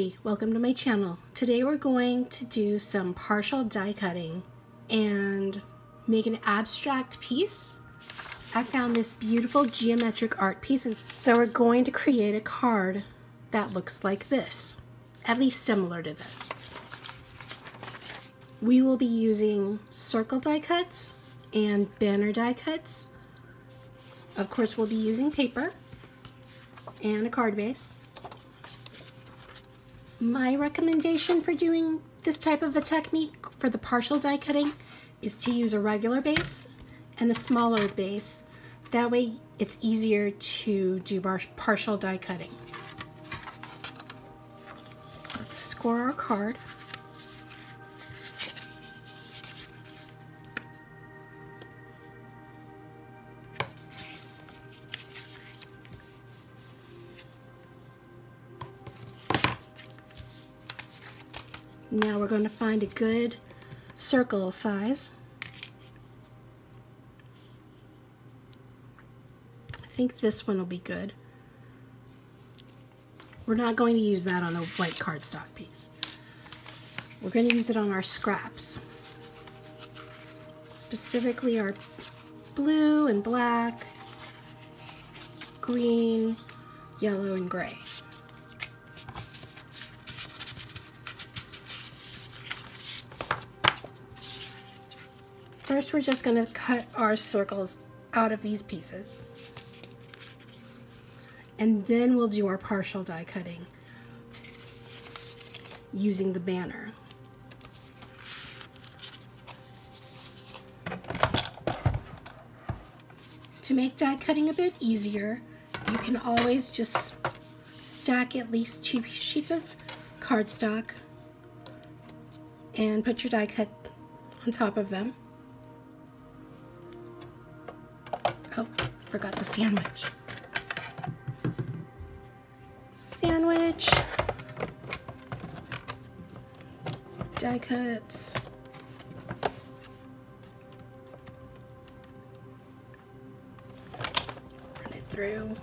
Everybody, welcome to my channel. Today we're going to do some partial die cutting and make an abstract piece. I found this beautiful geometric art piece, and so we're going to create a card that looks like this, at least similar to this. We will be using circle die cuts and banner die cuts. Of course, we'll be using paper and a card base. My recommendation for doing this type of a technique for the partial die cutting is to use a regular base and a smaller base. That way it's easier to do partial die cutting. Let's score our card. Now we're going to find a good circle size. I think this one will be good. We're not going to use that on a white cardstock piece. We're going to use it on our scraps, specifically our blue and black, green, yellow, and gray. First, we're just going to cut our circles out of these pieces, and then we'll do our partial die cutting using the banner. To make die cutting a bit easier, you can always just stack at least two sheets of cardstock and put your die cut on top of them. Oh, forgot the sandwich. Die cuts. Run it through.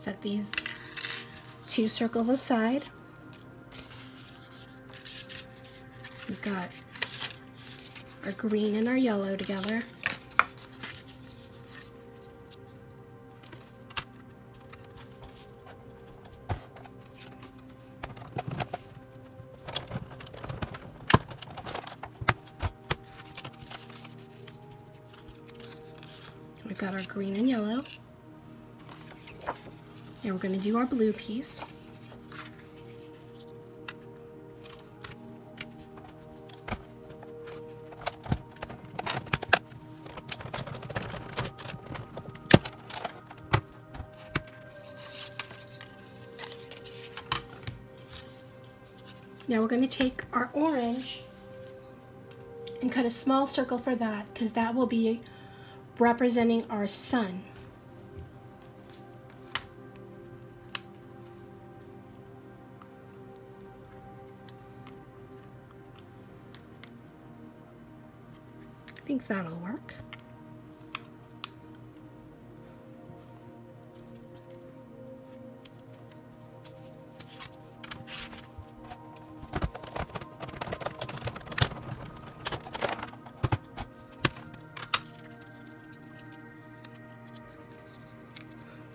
Set these two circles aside. We've got our green and our yellow together. We've got our green and yellow. Now we're going to do our blue piece. Now we're going to take our orange and cut a small circle for that, because that will be representing our sun. I think that'll work.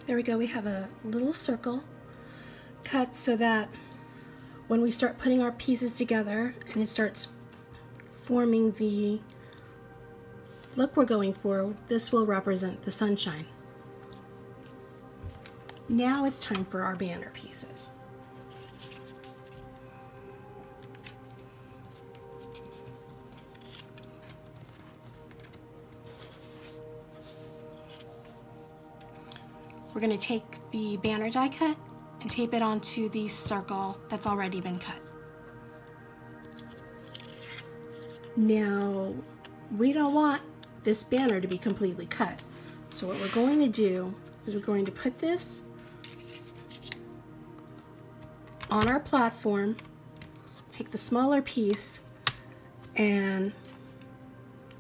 There we go, we have a little circle cut so that when we start putting our pieces together and it starts forming the look we're going for, this will represent the sunshine. Now it's time for our banner pieces. We're going to take the banner die cut and tape it onto the circle that's already been cut. Now, we don't want this banner to be completely cut. So what we're going to do is we're going to put this on our platform, take the smaller piece and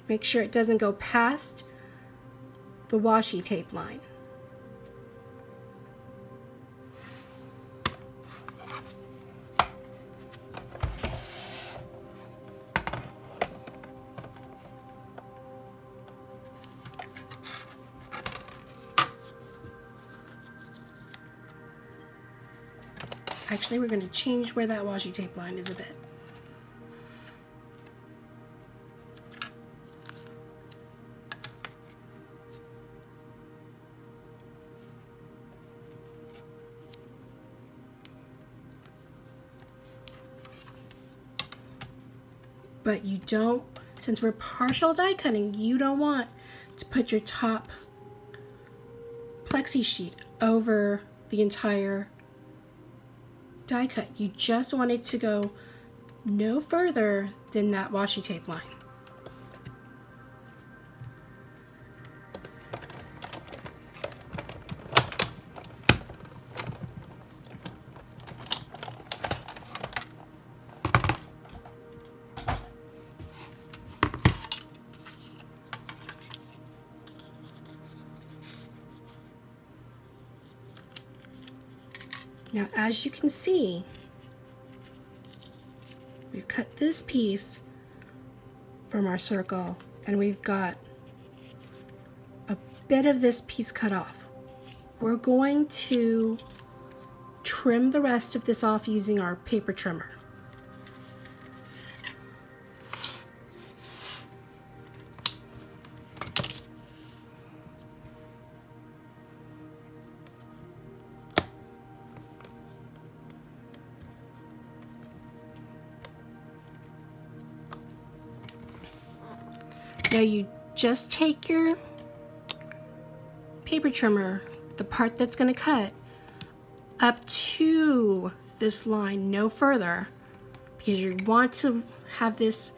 make sure it doesn't go past the washi tape line. Actually, we're going to change where that washi tape line is a bit. But you don't, since we're partial die cutting, you don't want to put your top plexi sheet over the entire die cut. You just want it to go no further than that washi tape line. Now, as you can see, we've cut this piece from our circle and we've got a bit of this piece cut off. We're going to trim the rest of this off using our paper trimmer. Now you just take your paper trimmer, the part that's going to cut, up to this line, no further, because you want to have this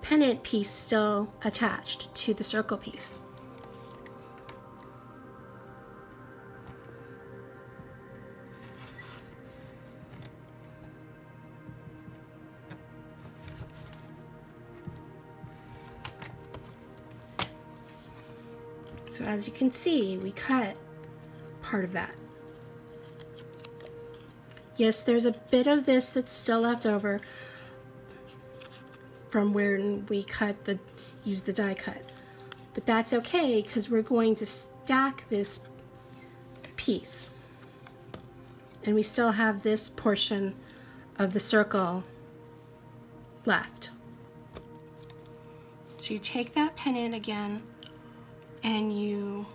pennant piece still attached to the circle piece. So as you can see, we cut part of that. Yes, there's a bit of this that's still left over from where we cut the, use the die cut. But that's okay, because we're going to stack this piece. And we still have this portion of the circle left. So you take that pennant again, and you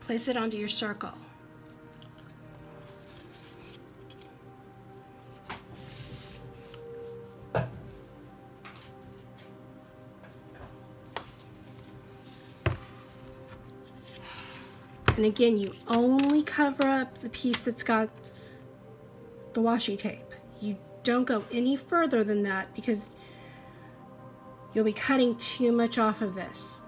place it onto your circle. And again, you only cover up the piece that's got the washi tape. You don't go any further than that because you'll be cutting too much off of this.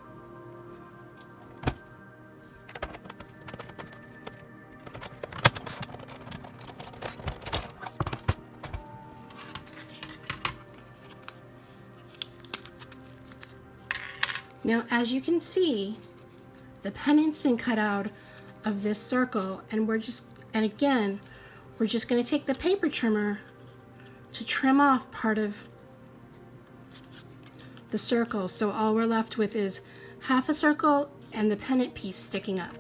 Now, as you can see, the pennant's been cut out of this circle, and we're just going to take the paper trimmer to trim off part of the circle, so all we're left with is half a circle and the pennant piece sticking up.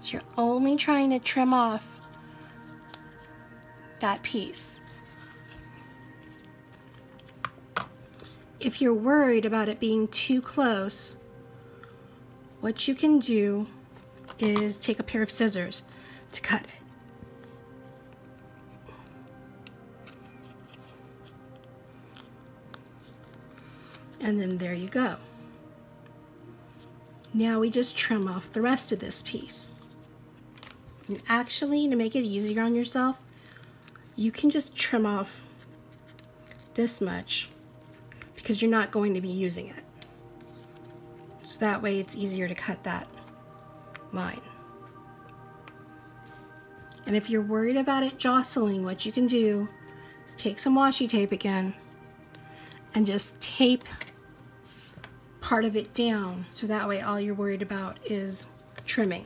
So you're only trying to trim off that piece. If you're worried about it being too close, what you can do is take a pair of scissors to cut it. And then there you go. Now we just trim off the rest of this piece. And actually, to make it easier on yourself, you can just trim off this much because you're not going to be using it. So that way it's easier to cut that line. And if you're worried about it jostling, what you can do is take some washi tape again and just tape part of it down, so that way all you're worried about is trimming.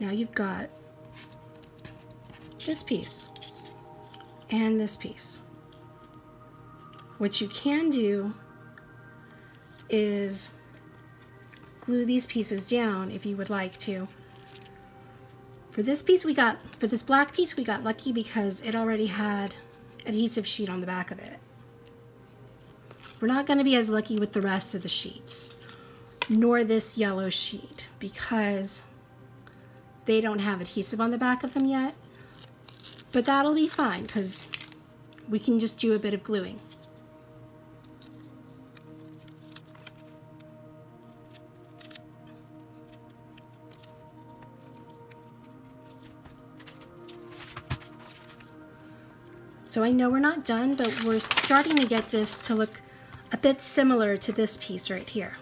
Now you've got this piece and this piece. What you can do is glue these pieces down if you would like to. For this black piece we got lucky because it already had adhesive sheet on the back of it. We're not going to be as lucky with the rest of the sheets, nor this yellow sheet, because they don't have adhesive on the back of them yet, but that'll be fine because we can just do a bit of gluing. So I know we're not done, but we're starting to get this to look a bit similar to this piece right here.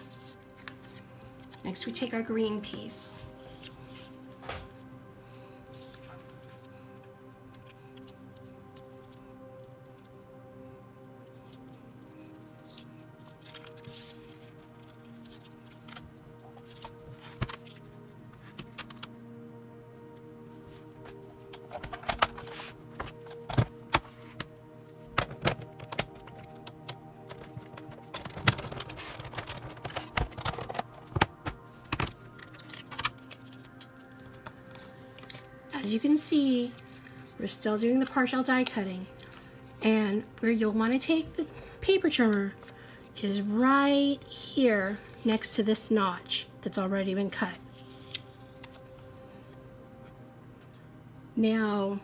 Next we take our green piece. As you can see, we're still doing the partial die cutting, and where you'll want to take the paper trimmer is right here next to this notch that's already been cut. Now,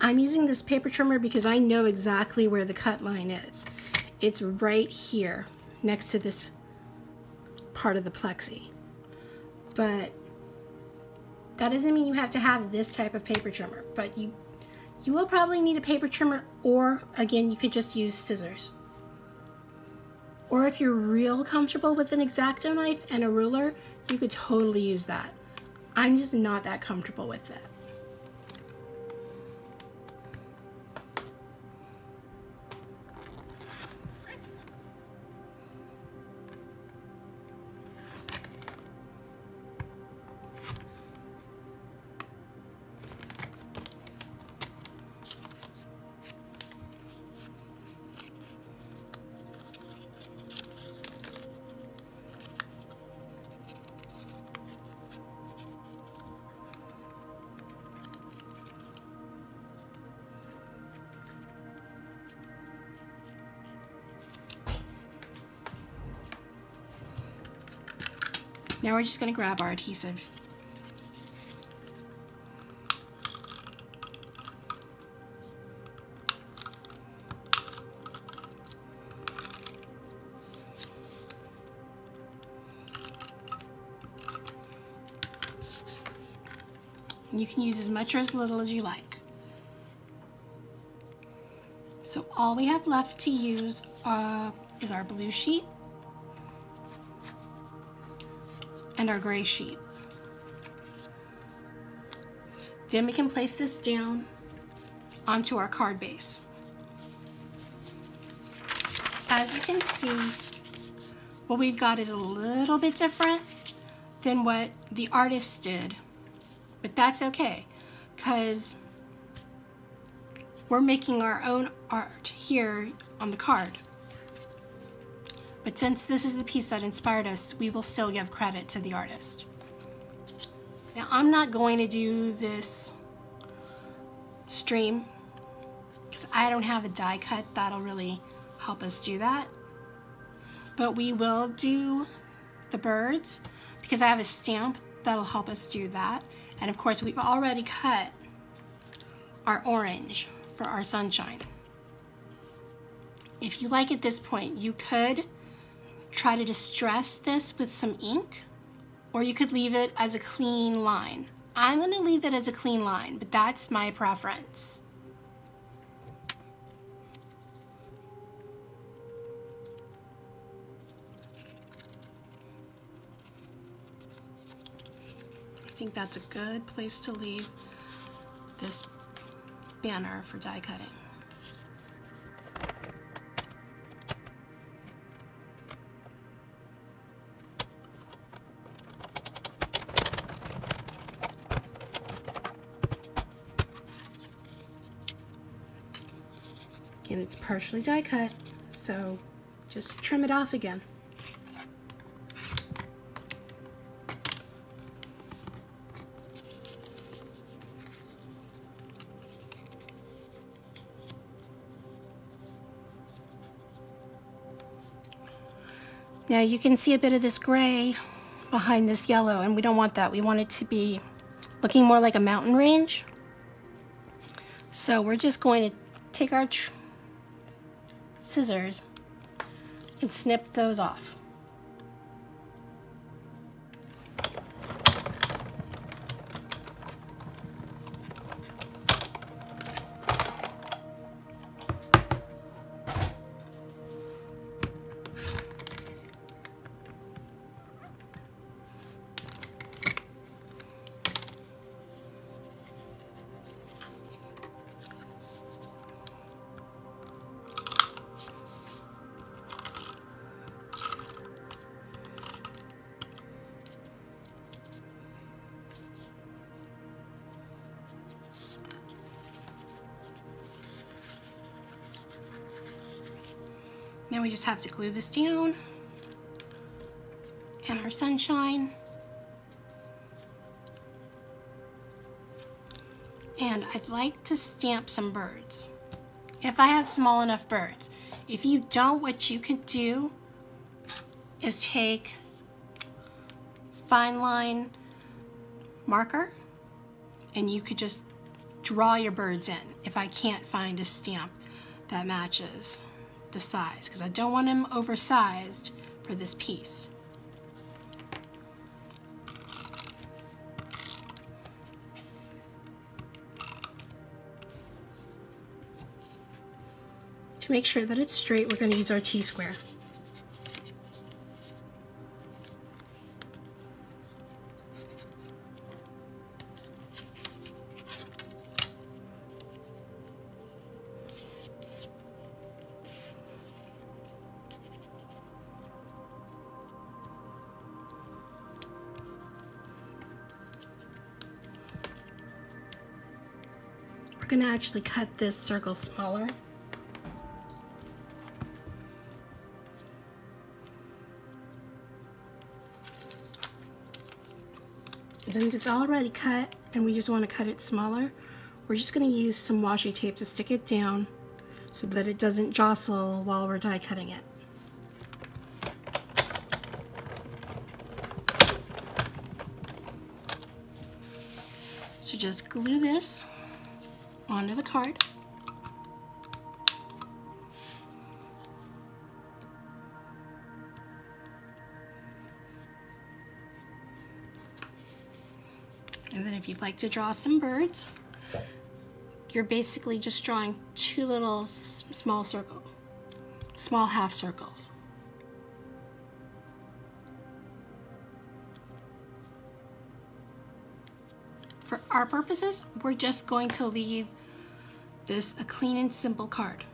I'm using this paper trimmer because I know exactly where the cut line is. It's right here next to this part of the plexi. But that doesn't mean you have to have this type of paper trimmer, but you will probably need a paper trimmer, or again, you could just use scissors. Or if you're real comfortable with an X-Acto knife and a ruler, you could totally use that. I'm just not that comfortable with it. Now we're just going to grab our adhesive. You can use as much or as little as you like. So all we have left to use is our blue sheet and our gray sheet. Then we can place this down onto our card base. As you can see, what we've got is a little bit different than what the artist did, but that's okay because we're making our own art here on the card. But since this is the piece that inspired us, we will still give credit to the artist. Now, I'm not going to do this stream because I don't have a die cut that'll really help us do that. But we will do the birds because I have a stamp that'll help us do that. And of course, we've already cut our orange for our sunshine. If you like at this point, you could try to distress this with some ink, or you could leave it as a clean line. I'm gonna leave it as a clean line, but that's my preference. I think that's a good place to leave this banner for die cutting. And it's partially die cut, so just trim it off again. Now you can see a bit of this gray behind this yellow, and we don't want that. We want it to be looking more like a mountain range. So we're just going to take our scissors and snip those off. Now we just have to glue this down and our sunshine. And I'd like to stamp some birds, if I have small enough birds. If you don't, what you could do is take fine line marker and you could just draw your birds in if I can't find a stamp that matches the size, because I don't want them oversized for this piece. To make sure that it's straight, we're going to use our T-square. We're going to actually cut this circle smaller. Since it's already cut and we just want to cut it smaller, we're just going to use some washi tape to stick it down so that it doesn't jostle while we're die cutting it. So just glue this onto the card. And then if you'd like to draw some birds, you're basically just drawing two little small half circles. For our purposes, we're just going to leave this a clean and simple card,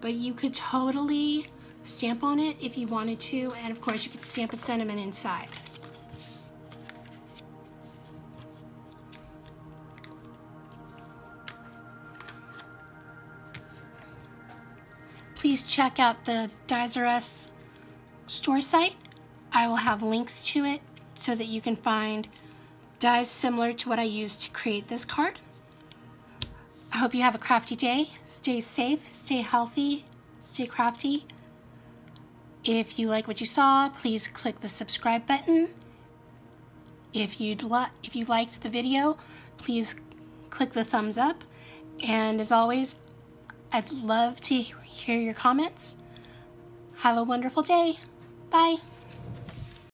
but you could totally stamp on it if you wanted to, and of course you could stamp a sentiment inside. Please check out the Dies R Us store site. I will have links to it so that you can find dies similar to what I used to create this card. I hope you have a crafty day. Stay safe, stay healthy, stay crafty. If you like what you saw, please click the subscribe button. If you liked the video, please click the thumbs up. And as always, I'd love to hear your comments. Have a wonderful day. Bye.